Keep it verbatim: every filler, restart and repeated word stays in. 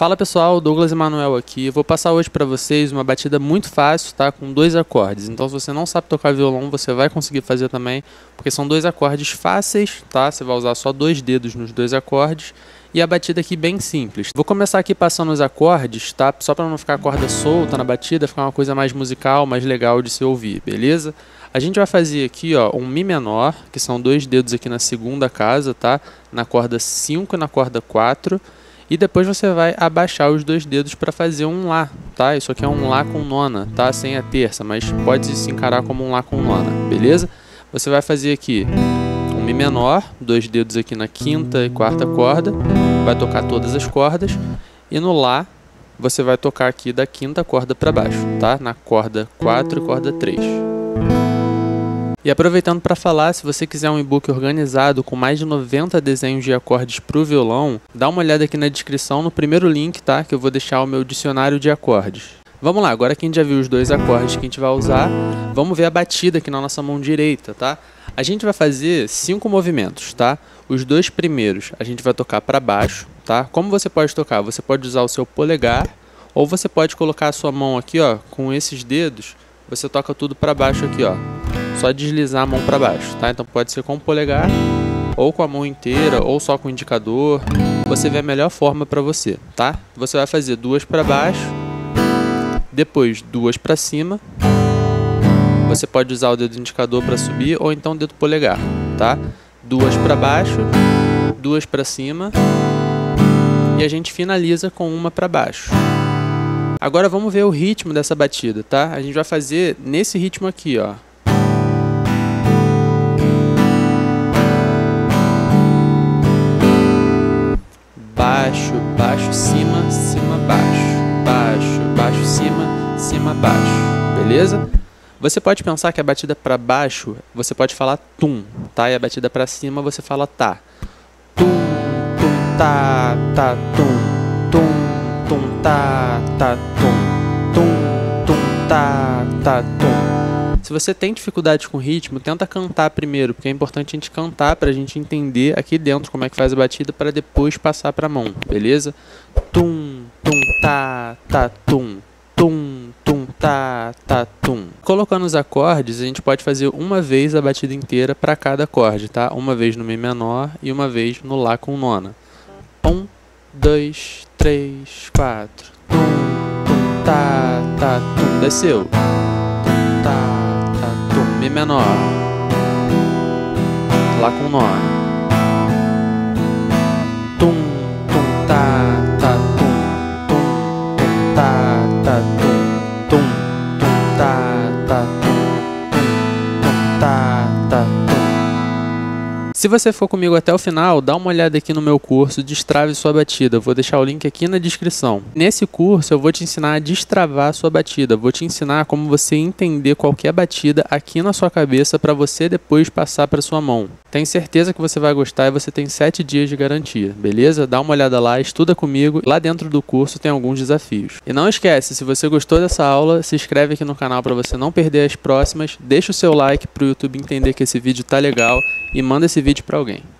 Fala pessoal, Douglas Emanuel aqui. Eu vou passar hoje para vocês uma batida muito fácil, tá? Com dois acordes. Então, se você não sabe tocar violão, você vai conseguir fazer também, porque são dois acordes fáceis, tá? Você vai usar só dois dedos nos dois acordes e a batida aqui bem simples. Vou começar aqui passando os acordes, tá? Só para não ficar a corda solta na batida, ficar uma coisa mais musical, mais legal de se ouvir, beleza? A gente vai fazer aqui, ó, um Mi menor, que são dois dedos aqui na segunda casa, tá? Na corda cinco e na corda quatro. E depois você vai abaixar os dois dedos para fazer um Lá, tá? Isso aqui é um Lá com nona, tá? Sem a terça, mas pode se encarar como um Lá com nona, beleza? Você vai fazer aqui um Mi menor, dois dedos aqui na quinta e quarta corda, vai tocar todas as cordas, e no Lá você vai tocar aqui da quinta corda para baixo, tá? Na corda quatro e corda três. E aproveitando para falar, se você quiser um e-book organizado com mais de noventa desenhos de acordes para o violão, dá uma olhada aqui na descrição no primeiro link, tá? Que eu vou deixar o meu dicionário de acordes. Vamos lá, agora que a gente já viu os dois acordes que a gente vai usar, vamos ver a batida aqui na nossa mão direita, tá? A gente vai fazer cinco movimentos, tá? Os dois primeiros a gente vai tocar para baixo, tá? Como você pode tocar? Você pode usar o seu polegar ou você pode colocar a sua mão aqui, ó, com esses dedos, você toca tudo para baixo aqui, ó. Só deslizar a mão para baixo, tá? Então pode ser com o polegar, ou com a mão inteira, ou só com o indicador. Você vê a melhor forma para você, tá? Você vai fazer duas para baixo, depois duas para cima. Você pode usar o dedo indicador para subir, ou então o dedo polegar, tá? Duas para baixo, duas para cima. E a gente finaliza com uma para baixo. Agora vamos ver o ritmo dessa batida, tá? A gente vai fazer nesse ritmo aqui, ó. Baixo, baixo, cima, cima, baixo, baixo, baixo, cima, cima, baixo, beleza? Você pode pensar que a batida para baixo, você pode falar tum, tá? E a batida para cima, você fala tá. Tum, tum, tá, tá, tum, tum, tum, tá, tá, tum, tum, tum, tá, tá, tum. Se você tem dificuldade com ritmo, tenta cantar primeiro, porque é importante a gente cantar para a gente entender aqui dentro como é que faz a batida para depois passar para a mão, beleza? Tum, tum, tá, tá, tum, tum, tum, tá, tá, tum. Colocando os acordes, a gente pode fazer uma vez a batida inteira para cada acorde, tá? Uma vez no Mi menor e uma vez no Lá com nona. Um, dois, três, quatro. Tum, tum, tá, tá, tum. Desceu. Tum, tá. Mi menor, Lá com nona, tum, tum, tá, tá, tum, tum, tum, tá, tá, tum, tum, tum, tá, tá, tum, tum, tum, tá, tá, tum. Se você for comigo até o final, dá uma olhada aqui no meu curso Destrave Sua Batida. Eu vou deixar o link aqui na descrição. Nesse curso eu vou te ensinar a destravar a sua batida. Vou te ensinar como você entender qualquer batida aqui na sua cabeça para você depois passar para sua mão. Tenho certeza que você vai gostar e você tem sete dias de garantia, beleza? Dá uma olhada lá, estuda comigo. Lá dentro do curso tem alguns desafios. E não esquece, se você gostou dessa aula, se inscreve aqui no canal para você não perder as próximas. Deixa o seu like para o YouTube entender que esse vídeo tá legal e manda esse vídeo para alguém.